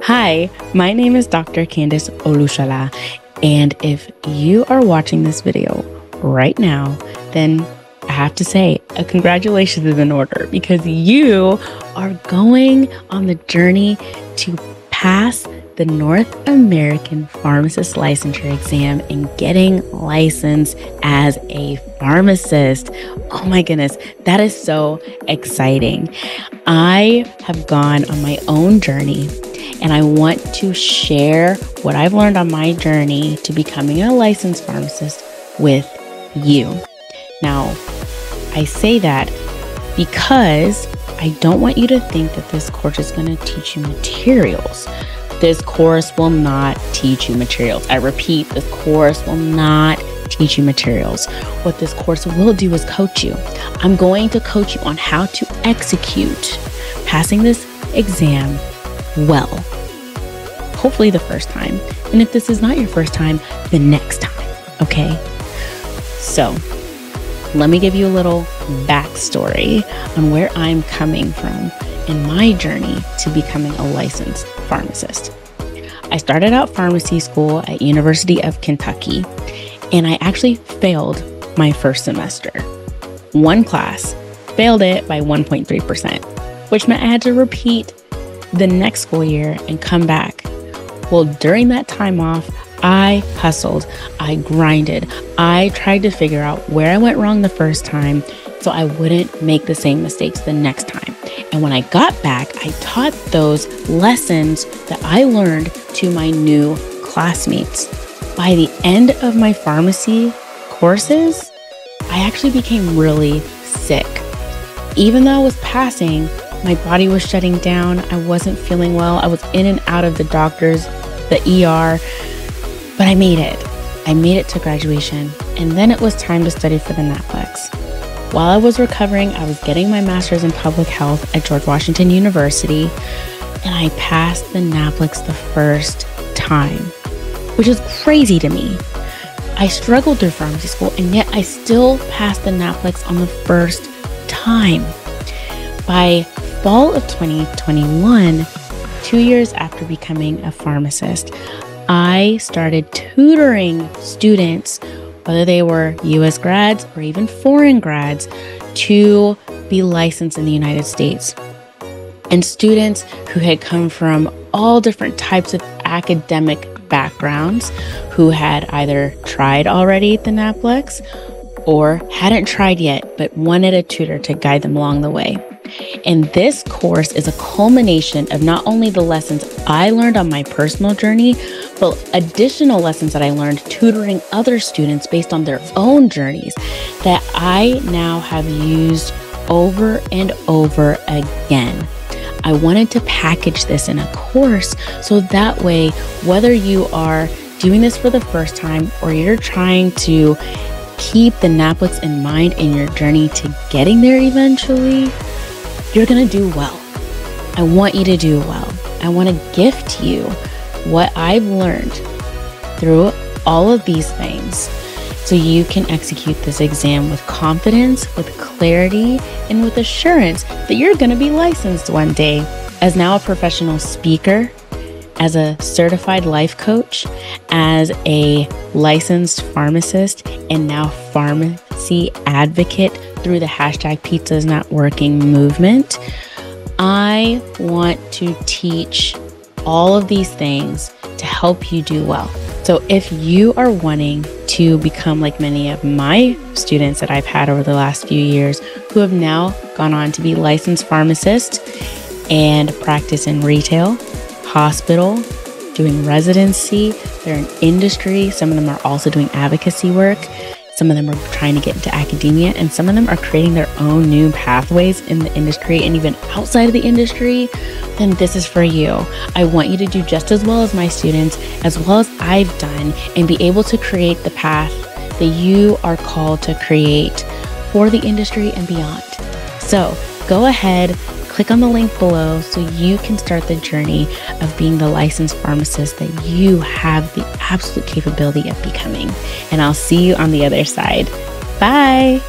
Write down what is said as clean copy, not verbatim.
Hi, my name is Dr. Candace Olusola, and if you are watching this video right now, then I have to say a congratulations is in order, because you are going on the journey to pass the North American Pharmacist Licensure Exam and getting licensed as a pharmacist. Oh my goodness, that is so exciting. I have gone on my own journey, and I want to share what I've learned on my journey to becoming a licensed pharmacist with you. Now, I say that because I don't want you to think that this course is going to teach you materials. This course will not teach you materials. I repeat, this course will not teach you materials. What this course will do is coach you. I'm going to coach you on how to execute passing this exam well, hopefully the first time. And if this is not your first time, the next time, okay? So let me give you a little backstory on where I'm coming from in my journey to becoming a licensed pharmacist. I started out pharmacy school at University of Kentucky, and I actually failed my first semester. One class, failed it by 1.3%, which meant I had to repeat the next school year and come back. Well, during that time off, I hustled, I grinded, I tried to figure out where I went wrong the first time so I wouldn't make the same mistakes the next time. And when I got back, I taught those lessons that I learned to my new classmates. By the end of my pharmacy courses, I actually became really sick. Even though I was passing, my body was shutting down. I wasn't feeling well. I was in and out of the doctors, the ER, but I made it. I made it to graduation, and then it was time to study for the NAPLEX. While I was recovering, I was getting my master's in public health at George Washington University, and I passed the NAPLEX the first time, which is crazy to me. I struggled through pharmacy school, and yet I still passed the NAPLEX on the first time. By fall of 2021, 2 years after becoming a pharmacist, I started tutoring students, whether they were US grads or even foreign grads, to be licensed in the United States. And students who had come from all different types of academic backgrounds, who had either tried already the NAPLEX or hadn't tried yet, but wanted a tutor to guide them along the way. And this course is a culmination of not only the lessons I learned on my personal journey, but additional lessons that I learned tutoring other students based on their own journeys that I now have used over and over again. I wanted to package this in a course so that way, whether you are doing this for the first time or you're trying to keep the NAPLEX in mind in your journey to getting there eventually, you're gonna do well. I want you to do well. I wanna gift you what I've learned through all of these things so you can execute this exam with confidence, with clarity, and with assurance that you're gonna be licensed one day. As now a professional speaker, as a certified life coach, as a licensed pharmacist, and now pharmacy advocate, through the hashtag pizza's not working movement, I want to teach all of these things to help you do well. So if you are wanting to become like many of my students that I've had over the last few years, who have now gone on to be licensed pharmacists and practice in retail, hospital, doing residency, they're in industry, some of them are also doing advocacy work, some of them are trying to get into academia, and some of them are creating their own new pathways in the industry and even outside of the industry, then this is for you. I want you to do just as well as my students, as well as I've done, and be able to create the path that you are called to create for the industry and beyond. So go ahead, click on the link below so you can start the journey of being the licensed pharmacist that you have the absolute capability of becoming. And I'll see you on the other side. Bye.